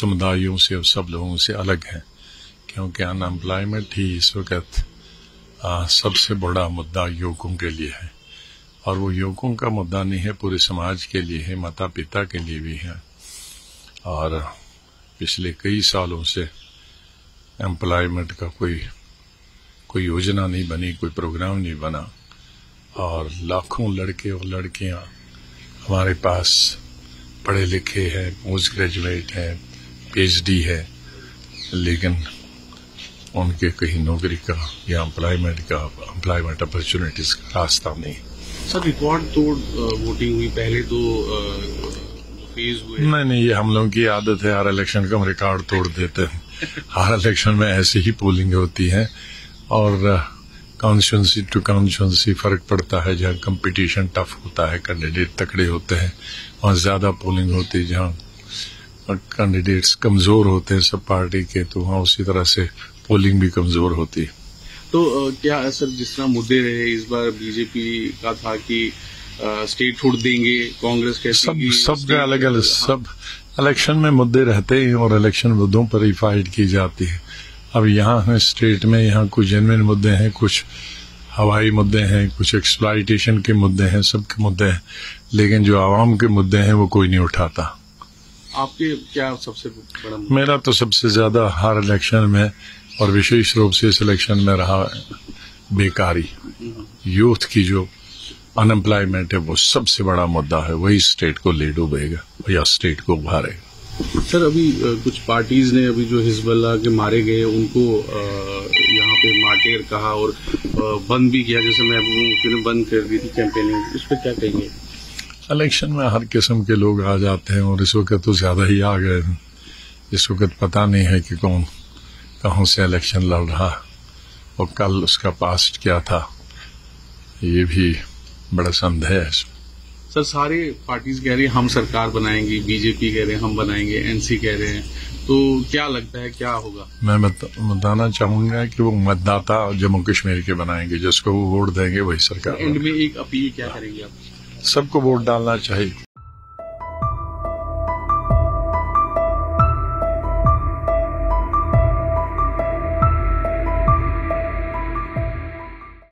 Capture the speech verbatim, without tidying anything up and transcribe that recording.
समुदायों से और सब लोगों से अलग है, क्योंकि अनएम्प्लॉयमेंट ही इस वक्त सबसे बड़ा मुद्दा युवकों के लिए है। और वो युवकों का मुद्दा नहीं है, पूरे समाज के लिए है, माता पिता के लिए भी है। और पिछले कई सालों से एम्प्लॉयमेंट का कोई कोई योजना नहीं बनी, कोई प्रोग्राम नहीं बना, और लाखों लड़के और लड़कियां हमारे पास पढ़े लिखे हैं, पोस्ट ग्रेजुएट हैं, पीएचडी है, लेकिन उनके कहीं नौकरी का या एम्प्लॉयमेंट का एम्प्लॉयमेंट अपॉर्चुनिटीज का रास्ता नहीं। सर, रिकॉर्ड तोड़ वोटिंग हुई, पहले तो फेज हुए। नहीं नहीं, ये हम लोगों की आदत है, हर इलेक्शन का हम रिकॉर्ड तोड़ देते हैं। हर इलेक्शन में ऐसी ही पोलिंग होती है और कॉन्स्टिट्यूंसी टू कॉन्स्टिट्यूंसी फर्क पड़ता है। जहाँ कंपटीशन टफ होता है, कैंडिडेट तकड़े होते हैं, वहाँ ज्यादा पोलिंग होती है। जहाँ कैंडिडेट्स कमजोर होते हैं सब पार्टी के, तो वहाँ उसी तरह से पोलिंग भी कमजोर होती है। तो क्या सर, जिस तरह मुद्दे रहे इस बार बीजेपी का था कि स्टेट छोड़ देंगे, कांग्रेस के सब सब अलग अलग, सब इलेक्शन में मुद्दे रहते हैं और इलेक्शन मुद्दों पर ही फाइट की जाती है। अब यहाँ स्टेट में यहाँ कुछ जेन्युइन मुद्दे हैं, कुछ हवाई मुद्दे हैं, कुछ एक्सप्लॉयटेशन के मुद्दे हैं, सबके मुद्दे हैं, लेकिन जो आवाम के मुद्दे हैं वो कोई नहीं उठाता। आपके क्या सबसे बड़ा? मेरा तो सबसे ज्यादा हर इलेक्शन में और विशेष रूप से इस इलेक्शन में रहा बेकारी। यूथ की जो अनएम्प्लॉयमेंट है वो सबसे बड़ा मुद्दा है, वही स्टेट को ले डूबेगा या स्टेट को उभारेगा। सर, अभी कुछ पार्टीज ने अभी जो हिजबुल्लाह के मारे गए उनको यहाँ पे मार्टेर कहा और बंद भी किया, जैसे मैं बंद कर दी थी कैंपेनिंग, उस पर क्या कहेंगे? इलेक्शन में हर किस्म के लोग आ जाते हैं और इस वक्त तो ज्यादा ही आ गए। इस वक्त पता नहीं है कि कौन कहाँ से इलेक्शन लड़ रहा और कल उसका पास्ट क्या था, ये भी बड़ा संदेह है। सर, सारे पार्टीज कह रही हम सरकार बनाएंगी, बीजेपी कह रहे हम बनाएंगे, एनसी कह रहे हैं, तो क्या लगता है क्या होगा? मैं बताना चाहूंगा कि वो मतदाता जम्मू कश्मीर के बनाएंगे, जिसको वो वोट देंगे वही सरकार। एंड में एक अपील क्या करेंगे आप? सबको वोट डालना चाहिए।